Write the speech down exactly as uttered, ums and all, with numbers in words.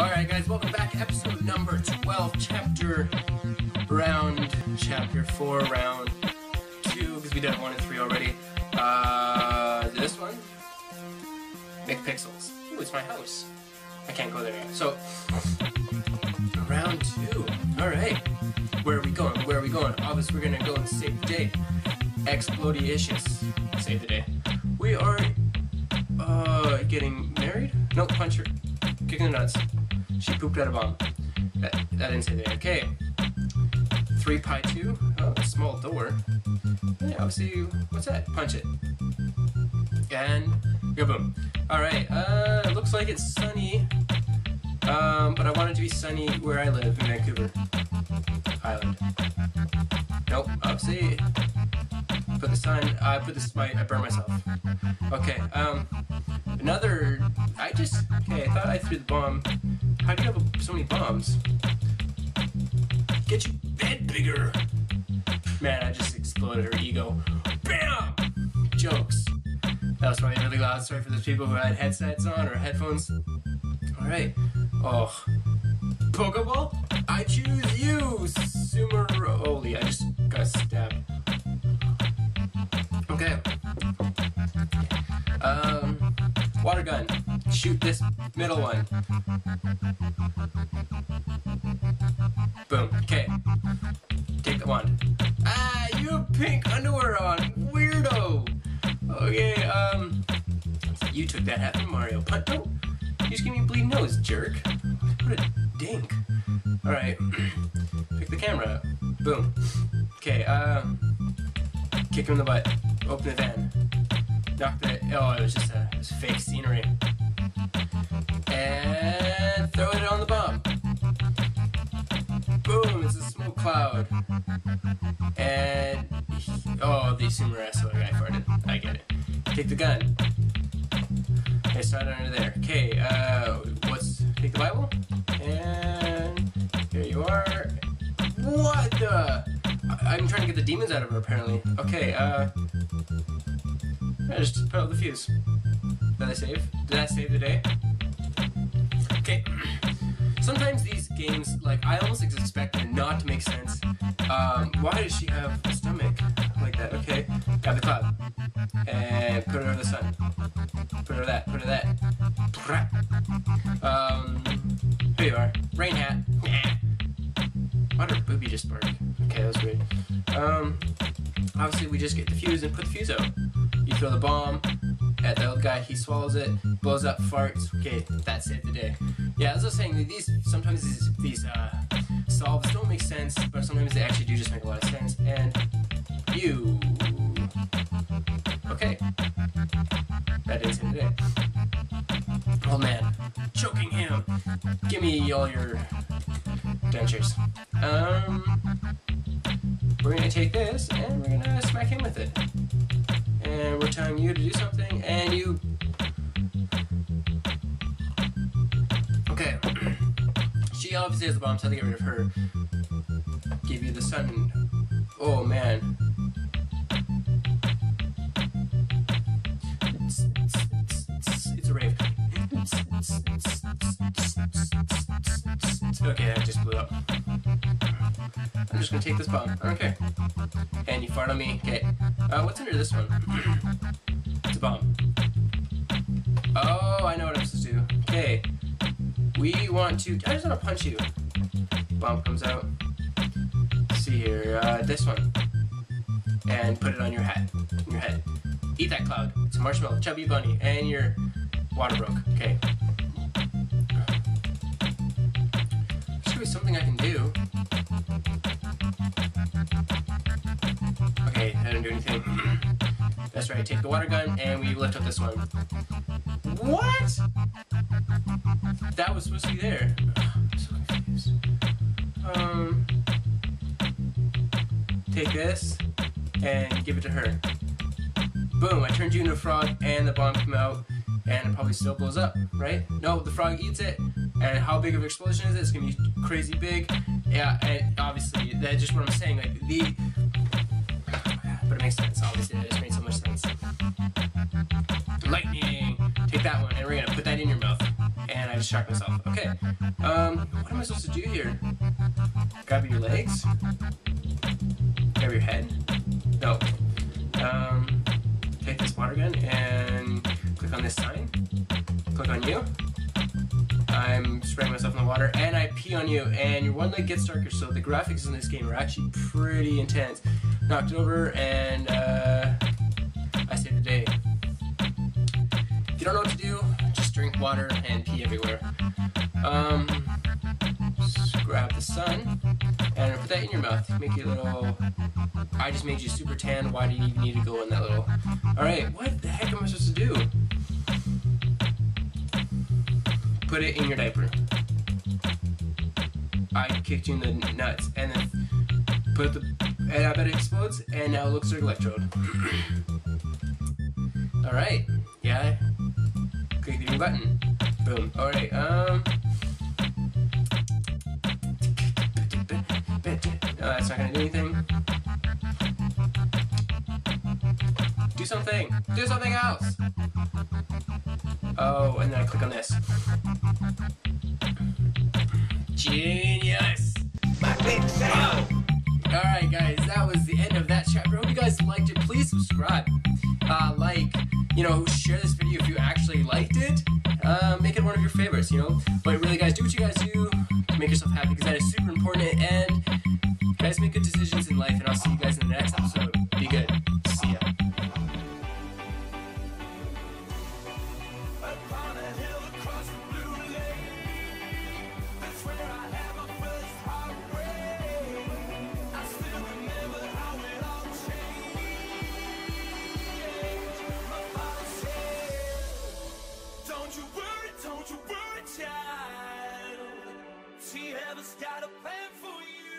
Alright guys, welcome back. Episode number twelve, chapter round, chapter four, round two, because we did one and three already. Uh, this one, McPixels. Ooh, it's my house. I can't go there yet. So, round two. Alright. Where are we going? Where are we going? Obviously, we're going to go and save the day. Explodiacious. Save the day. We are uh, getting married? No, punch her. Kicking the nuts. She pooped out a bomb. That, that didn't say that. Okay. three pi two. Oh, a small door. Yeah, obviously, what's that? Punch it. And go boom. Alright, uh, looks like it's sunny. Um, but I want it to be sunny where I live in Vancouver Island. Nope, obviously. Put the sign, I put this, my, I burned myself. Okay, um, another, I just, okay, I thought I threw the bomb. How do you have so many bombs? Get your bed bigger. Man, I just exploded her ego. Bam! Jokes. That was probably really loud. Sorry for those people who had headsets on or headphones. Alright. Oh. Pokeball? I choose you, Sumeroli. I just got stabbed. Okay. Um, water gun. Shoot this middle one. Boom. Okay. Take the wand. Ah, you have pink underwear on, weirdo. Okay. Um, you took that hat from Mario. But don't. You just gave me a bleeding nose, jerk. What a dink. All right. Pick the camera. Boom. Okay. Um, kick him in the butt. Open the van. Knock the. Oh, it was just a it was fake scenery. And throw it on the bomb. Boom! It's a smoke cloud. And oh, the sumo wrestler guy farted. I get it. Take the gun. Okay, start under there. Okay. Uh, what's take the Bible? And here you are. What the? I'm trying to get the demons out of her, apparently. Okay, uh... I just put out the fuse. Did I save? Did I save the day? Okay. Sometimes these games, like, I almost expect them not to make sense. Um, why does she have a stomach like that? Okay. Grab the cloud. And put it over the sun. Put it over that. Put it over that. Um, here you are. Rain hat. Why did her boobie just bark? Okay, that was weird. Um, obviously we just get the fuse and put the fuse out. You throw the bomb at the old guy, he swallows it, blows up, farts. Okay, that saved the day. Yeah, as I was saying, these sometimes these these uh, solves don't make sense, but sometimes they actually do just make a lot of sense. And you, okay, that didn't save the day. Oh man, choking him. Give me all your dentures. Um, we're gonna take this and we're gonna smack him with it. And we're telling you to do something, and you. Okay. She obviously has the bomb, so I have to get rid of her. Give you the sun. Oh man. It's a rave. Okay, I just blew up. I'm just gonna take this bomb. I don't care. And you fart on me. Okay. Uh, what's under this one? It's a bomb. Oh, I know what I'm supposed to do. Okay. We want to... I just want to punch you. Bomb comes out. Let's see here. Uh, this one. And put it on your hat. On your head. Eat that cloud. It's a marshmallow. Chubby bunny. And your water broke. Okay. There's always something I can do. Okay, I didn't do anything. That's right, take the water gun and we lift up this one. What? That was supposed to be there. I'm so confused. Um, take this and give it to her. Boom, I turned you into a frog and the bomb came out and it probably still blows up, right? No, the frog eats it. And how big of an explosion is it? It's gonna be crazy big. Yeah, and obviously, that's just what I'm saying. Like, the. But it makes sense, obviously, that just made so much sense. Lightning! Take that one, and we're gonna put that in your mouth. And and I distract myself. Okay, um, what am I supposed to do here? Grab your legs? Grab your head? No. Um, take this water gun and click on this sign. Click on you. I'm spraying myself in the water, and I pee on you, and your one leg gets darker, so the graphics in this game are actually pretty intense. Knocked over, and uh, I saved the day. If you don't know what to do, just drink water and pee everywhere. Um, just grab the sun, and put that in your mouth. Make you a little... I just made you super tan, why do you even need to go in that little... Alright, what the heck am I supposed to do? Put it in your diaper. I kicked you in the nuts, and then put the, and I bet it explodes, and now it looks like electrode. All right, yeah. Click the new button. Boom. All right. Um. No, that's not gonna do anything. Do something. Do something else. Oh, and then I click on this. Genius! McPixels! Oh. Alright guys, that was the end of that chapter. I hope you guys liked it. Please subscribe. Uh, like, you know, share this video if you actually liked it. Uh, make it one of your favorites, you know. But really guys, do what you guys do to make yourself happy, because that is super important. And you guys make good decisions in life, and I'll see you guys in the next episode. Be good. See ya. Don't you worry, child. She has got a plan for you.